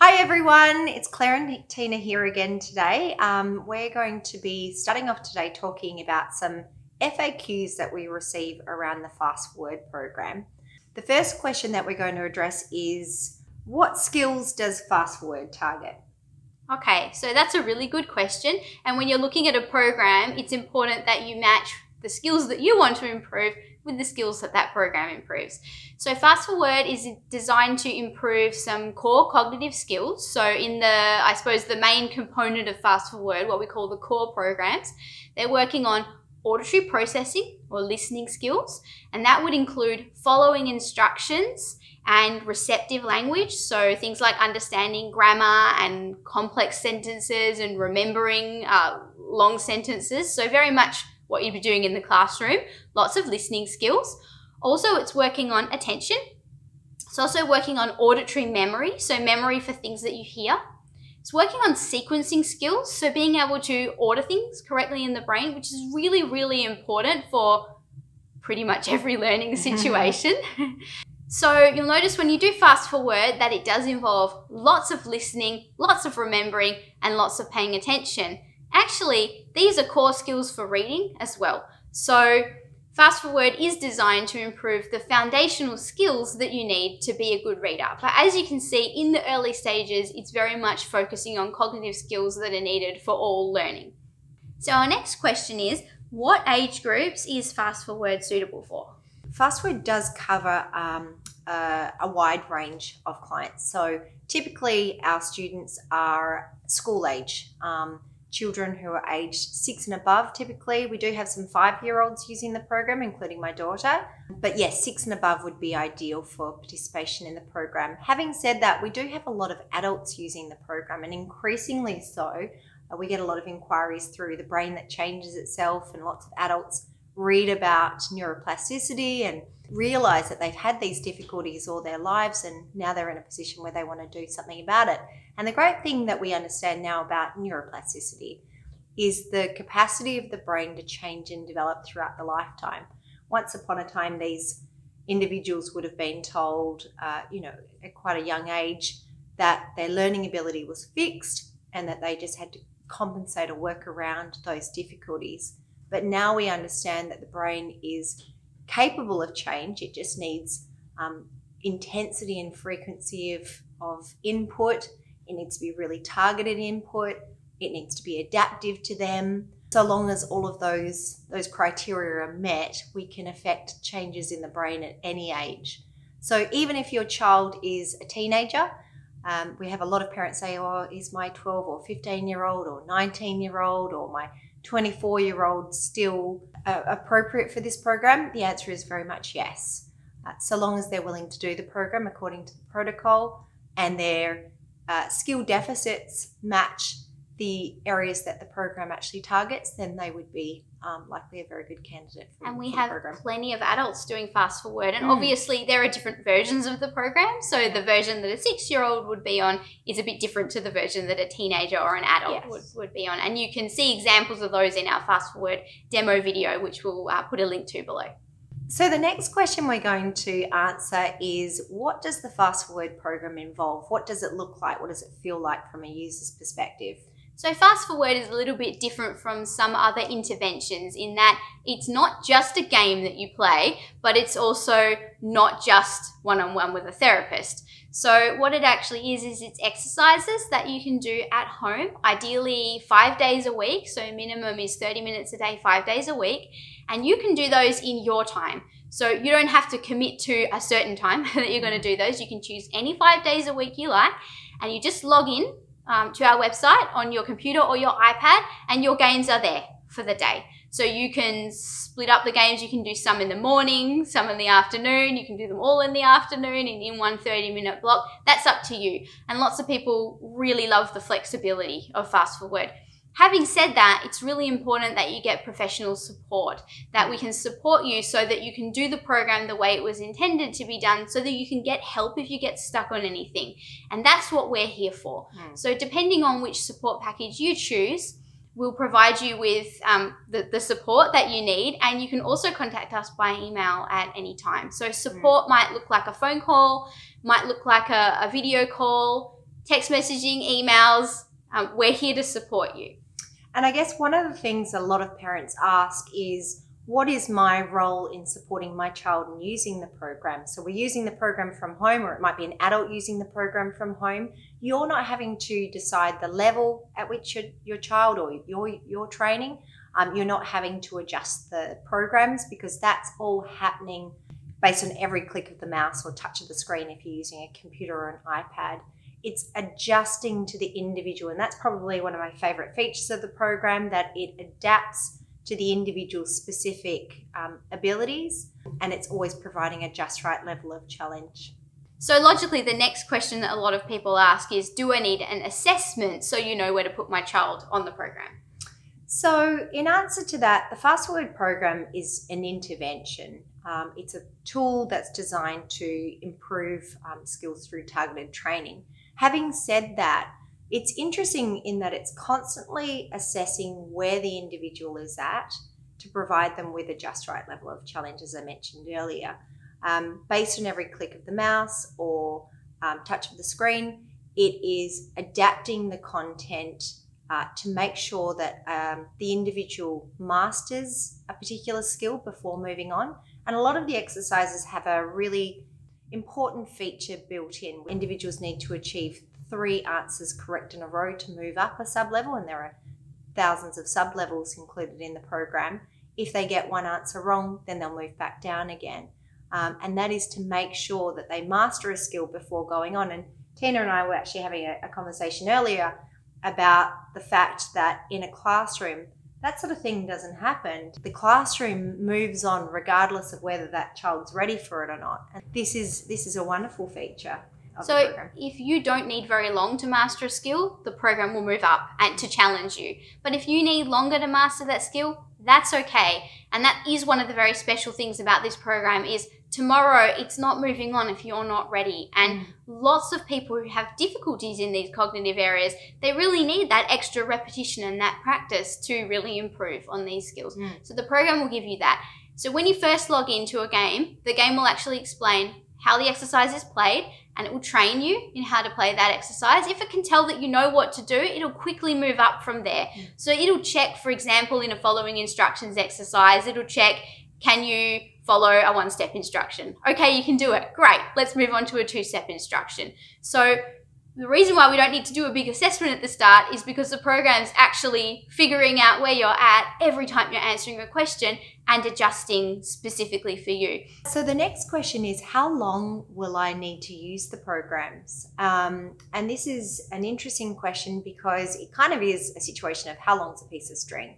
Hi everyone, it's Claire and Tina here again today. We're going to be starting off today talking about some FAQs that we receive around the Fast ForWord program. The first question that we're going to address is, what skills does Fast ForWord target? Okay, so that's a really good question. And when you're looking at a program, it's important that you match the skills that you want to improve with the skills that that program improves. So Fast ForWord is designed to improve some core cognitive skills. So in the, I suppose, the main component of Fast ForWord, what we call the core programs, they're working on auditory processing or listening skills. And that would include following instructions and receptive language. So things like understanding grammar and complex sentences and remembering long sentences. So very much what you'd be doing in the classroom, lots of listening skills. Also, it's working on attention. It's also working on auditory memory, so memory for things that you hear. It's working on sequencing skills, so being able to order things correctly in the brain, which is really, really important for pretty much every learning situation. So you'll notice when you do Fast ForWord that it does involve lots of listening, lots of remembering, and lots of paying attention. Actually, these are core skills for reading as well. So Fast ForWord is designed to improve the foundational skills that you need to be a good reader. But as you can see, in the early stages, it's very much focusing on cognitive skills that are needed for all learning. So our next question is, what age groups is Fast ForWord suitable for? Fast ForWord does cover a wide range of clients. So typically our students are school age. Children who are aged 6 and above, typically. We do have some 5-year-olds using the program, including my daughter. But yes, 6 and above would be ideal for participation in the program. Having said that, we do have a lot of adults using the program, and increasingly so. We get a lot of inquiries through The Brain That Changes Itself, and lots of adults read about neuroplasticity and realize that they've had these difficulties all their lives, and now they're in a position where they want to do something about it. And the great thing that we understand now about neuroplasticity is the capacity of the brain to change and develop throughout the lifetime. Once upon a time, these individuals would have been told, at quite a young age, that their learning ability was fixed and that they just had to compensate or work around those difficulties. But now we understand that the brain is capable of change. It just needs intensity and frequency of input. It needs to be really targeted input. It needs to be adaptive to them. So long as all of those criteria are met, we can affect changes in the brain at any age. So even if your child is a teenager, we have a lot of parents say, oh, is my 12 or 15-year-old or 19-year-old or my 24-year-old still appropriate for this program? The answer is very much yes. So long as they're willing to do the program according to the protocol, and their skill deficits match the areas that the program actually targets, then they would be likely a very good candidate for the program. And we have plenty of adults doing Fast ForWord, and obviously there are different versions of the program. So the version that a 6-year-old would be on is a bit different to the version that a teenager or an adult would be on. And you can see examples of those in our Fast ForWord demo video, which we'll put a link to below. So the next question we're going to answer is, what does the Fast ForWord program involve? What does it look like? What does it feel like from a user's perspective? So Fast ForWord is a little bit different from some other interventions in that it's not just a game that you play, but it's also not just one-on-one with a therapist. So what it actually is it's exercises that you can do at home, ideally 5 days a week. So minimum is 30 minutes a day, 5 days a week. And you can do those in your time. So you don't have to commit to a certain time that you're going to do those. You can choose any 5 days a week you like, and you just log in to our website on your computer or your iPad, and your games are there for the day. So you can split up the games. You can do some in the morning, some in the afternoon. You can do them all in the afternoon and in one 30-minute block. That's up to you. And lots of people really love the flexibility of Fast ForWord. Having said that, it's really important that you get professional support, that we can support you so that you can do the program the way it was intended to be done, so that you can get help if you get stuck on anything. And that's what we're here for. So depending on which support package you choose, we'll provide you with the support that you need, and you can also contact us by email at any time. So support might look like a phone call, might look like a video call, text messaging, emails. We're here to support you. And I guess one of the things a lot of parents ask is, what is my role in supporting my child in using the program? So we're using the program from home, or it might be an adult using the program from home. You're not having to decide the level at which your child or your training, you're not having to adjust the programs, because that's all happening based on every click of the mouse or touch of the screen if you're using a computer or an iPad. It's adjusting to the individual, and that's probably one of my favorite features of the program, that it adapts to the individual's specific abilities, and it's always providing a just right level of challenge. So logically, the next question that a lot of people ask is, do I need an assessment so you know where to put my child on the program? So in answer to that, the Fast ForWord program is an intervention. It's a tool that's designed to improve skills through targeted training. Having said that, it's interesting in that it's constantly assessing where the individual is at to provide them with a just right level of challenge, as I mentioned earlier. Based on every click of the mouse or touch of the screen, it is adapting the content to make sure that the individual masters a particular skill before moving on. And a lot of the exercises have a really important feature built in. Individuals need to achieve 3 answers correct in a row to move up a sub-level, and there are thousands of sub-levels included in the program. If they get one answer wrong, then they'll move back down again. And that is to make sure that they master a skill before going on. And Tina and I were actually having a conversation earlier about the fact that in a classroom, that sort of thing doesn't happen. The classroom moves on regardless of whether that child's ready for it or not. And this is a wonderful feature. So if you don't need very long to master a skill, the program will move up and to challenge you. But if you need longer to master that skill, that's okay. And that is one of the very special things about this program is tomorrow it's not moving on if you're not ready. And lots of people who have difficulties in these cognitive areas, they really need that extra repetition and that practice to really improve on these skills. So the program will give you that. So when you first log into a game, the game will actually explain how the exercise is played, and it will train you in how to play that exercise. If it can tell that you know what to do, it'll quickly move up from there. So it'll check, for example, in a following instructions exercise, it'll check, can you follow a 1-step instruction? Okay, you can do it. Great, let's move on to a 2-step instruction. So the reason why we don't need to do a big assessment at the start is because the program's actually figuring out where you're at every time you're answering a question and adjusting specifically for you. So the next question is, how long will I need to use the programs? And this is an interesting question because it kind of is a situation of how long's a piece of string.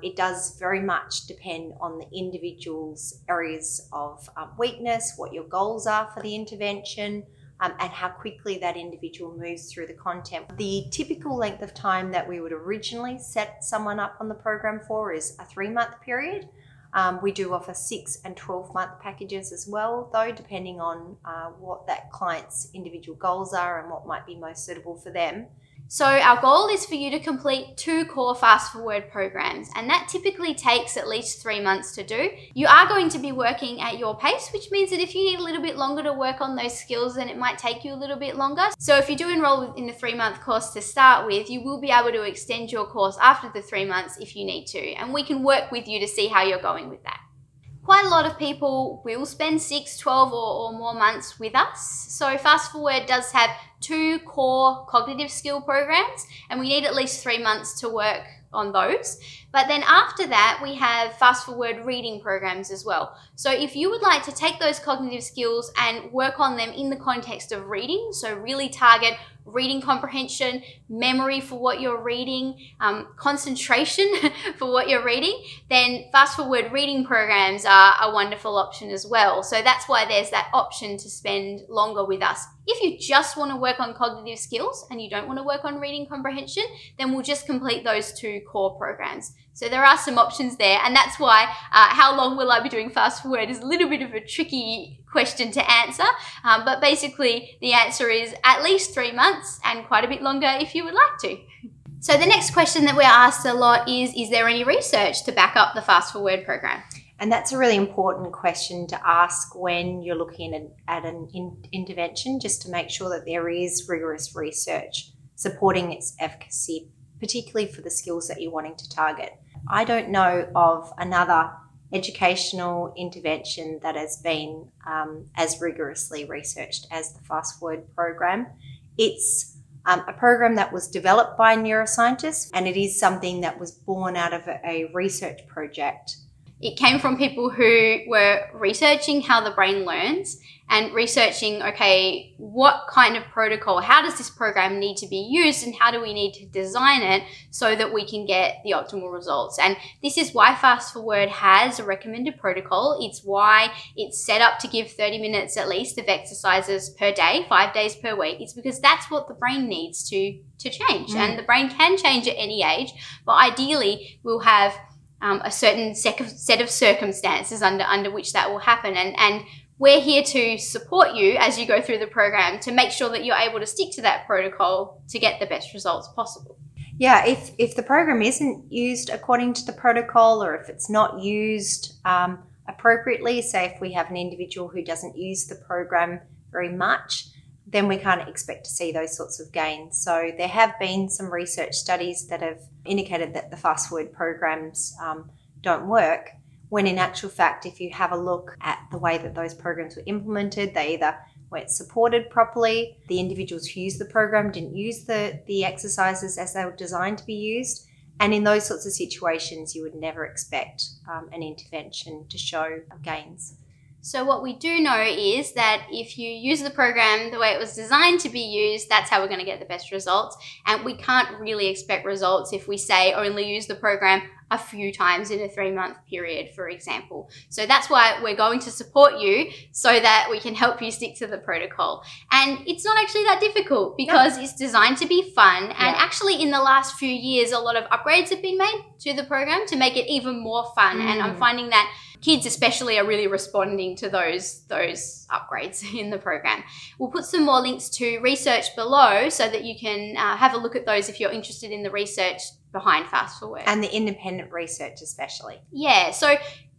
It does very much depend on the individual's areas of weakness, what your goals are for the intervention, and how quickly that individual moves through the content. The typical length of time that we would originally set someone up on the program for is a 3-month period. We do offer 6- and 12-month packages as well, though, depending on what that client's individual goals are and what might be most suitable for them. So our goal is for you to complete 2 core Fast ForWord programs, and that typically takes at least 3 months to do. You are going to be working at your pace, which means that if you need a little bit longer to work on those skills, then it might take you a little bit longer. So if you do enroll in the 3-month course to start with, you will be able to extend your course after the 3 months if you need to, and we can work with you to see how you're going with that. Quite a lot of people will spend 6, 12 or more months with us. So Fast ForWord does have 2 core cognitive skill programs, and we need at least 3 months to work on those. But then after that, we have Fast ForWord reading programs as well. So if you would like to take those cognitive skills and work on them in the context of reading, so really target reading comprehension, memory for what you're reading, concentration for what you're reading, then Fast ForWord reading programs are a wonderful option as well. So that's why there's that option to spend longer with us. If you just want to work on cognitive skills and you don't want to work on reading comprehension, then we'll just complete those 2 core programs. So there are some options there, and that's why how long will I be doing Fast ForWord is a little bit of a tricky question to answer, but basically the answer is at least 3 months and quite a bit longer if you would like to. So the next question that we're asked a lot is there any research to back up the Fast ForWord program? And that's a really important question to ask when you're looking at an intervention, just to make sure that there is rigorous research supporting its efficacy, particularly for the skills that you're wanting to target. I don't know of another educational intervention that has been as rigorously researched as the Fast ForWord program. It's a program that was developed by neuroscientists, and it is something that was born out of a research project. It came from people who were researching how the brain learns and researching, okay, what kind of protocol, how does this program need to be used, and how do we need to design it so that we can get the optimal results? And this is why Fast ForWord has a recommended protocol. It's why it's set up to give 30 minutes at least of exercises per day, 5 days per week. It's because that's what the brain needs to change. And the brain can change at any age, but ideally we'll have a certain set of circumstances under which that will happen. And we're here to support you as you go through the program to make sure that you're able to stick to that protocol to get the best results possible. Yeah, if the program isn't used according to the protocol, or if it's not used appropriately, say if we have an individual who doesn't use the program very much, then we can't expect to see those sorts of gains. So there have been some research studies that have indicated that the Fast ForWord programs don't work, when in actual fact, if you have a look at the way that those programs were implemented, they either weren't supported properly, the individuals who used the program didn't use the exercises as they were designed to be used, and in those sorts of situations, you would never expect an intervention to show gains. So what we do know is that if you use the program the way it was designed to be used, that's how we're going to get the best results. And we can't really expect results if we say only use the program a few times in a 3-month period, for example. So that's why we're going to support you so that we can help you stick to the protocol. And it's not actually that difficult because it's designed to be fun. And actually in the last few years, a lot of upgrades have been made to the program to make it even more fun. And I'm finding that kids especially are really responding to those upgrades in the program. We'll put some more links to research below so that you can have a look at those if you're interested in the research behind Fast ForWord. And the independent research especially. Yeah, so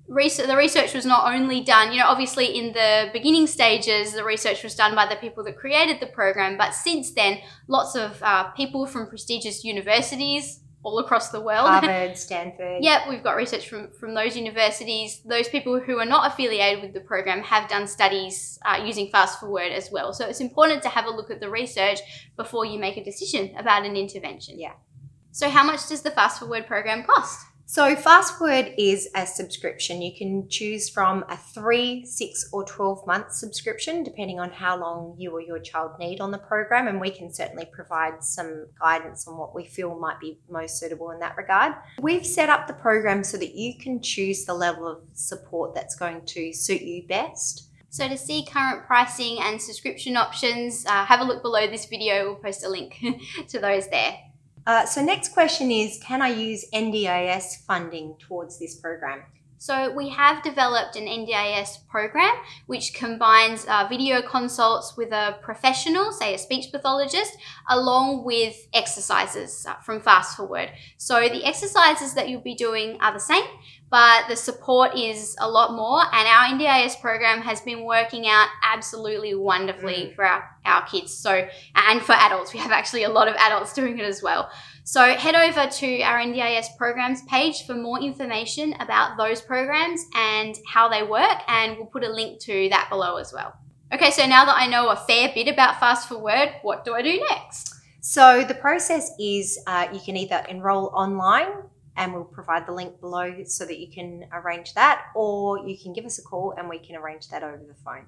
the research was not only done, you know, obviously in the beginning stages, the research was done by the people that created the program, but since then, lots of people from prestigious universities all across the world. Harvard, Stanford. Yep, we've got research from those universities. Those people who are not affiliated with the program have done studies using Fast ForWord as well. So it's important to have a look at the research before you make a decision about an intervention. Yeah. So how much does the Fast ForWord program cost? So Fast ForWord is a subscription. You can choose from a 3, 6 or 12-month subscription, depending on how long you or your child need on the program. And we can certainly provide some guidance on what we feel might be most suitable in that regard. We've set up the program so that you can choose the level of support that's going to suit you best. So to see current pricing and subscription options, have a look below this video. We'll post a link to those there. So next question is, can I use NDIS funding towards this program? So we have developed an NDIS program which combines video consults with a professional, say a speech pathologist, along with exercises from Fast ForWord. So the exercises that you'll be doing are the same, but the support is a lot more, and our NDIS program has been working out absolutely wonderfully for our kids, so, and for adults. We have actually a lot of adults doing it as well. So head over to our NDIS programs page for more information about those programs and how they work, and we'll put a link to that below as well. Okay, so now that I know a fair bit about Fast ForWord, what do I do next? So the process is you can either enroll online, and we'll provide the link below so that you can arrange that, or you can give us a call and we can arrange that over the phone.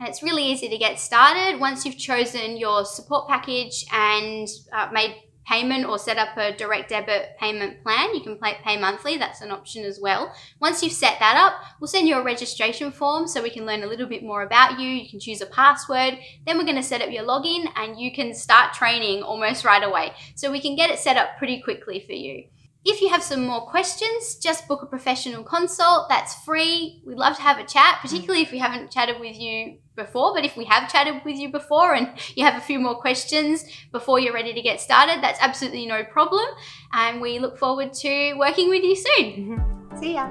And it's really easy to get started. Once you've chosen your support package and made payment or set up a direct debit payment plan, you can pay monthly, that's an option as well. Once you've set that up, we'll send you a registration form so we can learn a little bit more about you. You can choose a password, then we're going to set up your login, and you can start training almost right away. So we can get it set up pretty quickly for you. If you have some more questions, just book a professional consult. That's free. We'd love to have a chat, particularly if we haven't chatted with you before. But if we have chatted with you before and you have a few more questions before you're ready to get started, that's absolutely no problem. And we look forward to working with you soon. See ya.